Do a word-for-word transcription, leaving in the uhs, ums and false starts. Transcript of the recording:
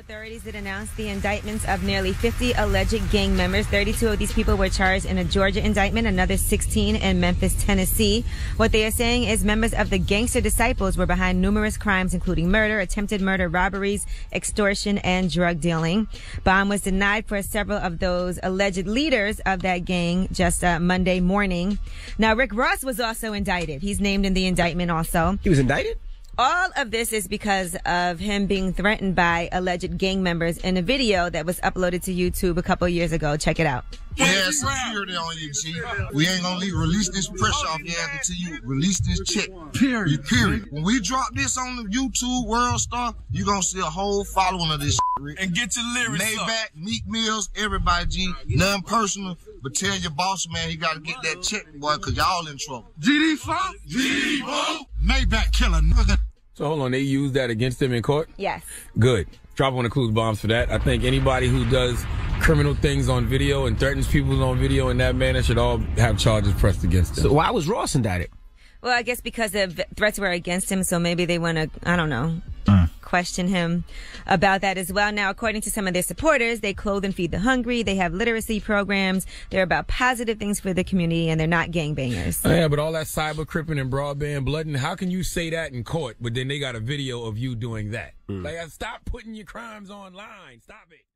Authorities did announce the indictments of nearly fifty alleged gang members. thirty-two of these people were charged in a Georgia indictment, another sixteen in Memphis, Tennessee. What they are saying is members of the Gangster Disciples were behind numerous crimes, including murder, attempted murder, robberies, extortion, and drug dealing. Bond was denied for several of those alleged leaders of that gang just uh, Monday morning. Now, Rick Ross was also indicted. He's named in the indictment also. He was indicted? All of this is because of him being threatened by alleged gang members in a video that was uploaded to YouTube a couple years ago. Check it out. We have security on you, G. We ain't gonna leave. Release this pressure off your ass until you release this check. Period. Period. When we drop this on the YouTube world star, you gonna see a whole following of this shit. And get your lyrics up. Maybach, Meek Mills, everybody, G. Nothing personal, but tell your boss man he gotta get that check, boy, cause y'all in trouble. G D five? G D four? Maybach killer, nigga. So hold on, they used that against him in court? Yes. Good. Drop on the clues bombs for that. I think anybody who does criminal things on video and threatens people on video in that manner should all have charges pressed against them. So why was Ross indicted? Well, I guess because the threats were against him, so maybe they want to, I don't know, uh. question him about that as well. Now, according to some of their supporters, they clothe and feed the hungry. They have literacy programs. They're about positive things for the community, and they're not gangbangers. Yeah, but all that cyber cripping and broadband blooding, how can you say that in court, but then they got a video of you doing that? Mm. Like, stop putting your crimes online. Stop it.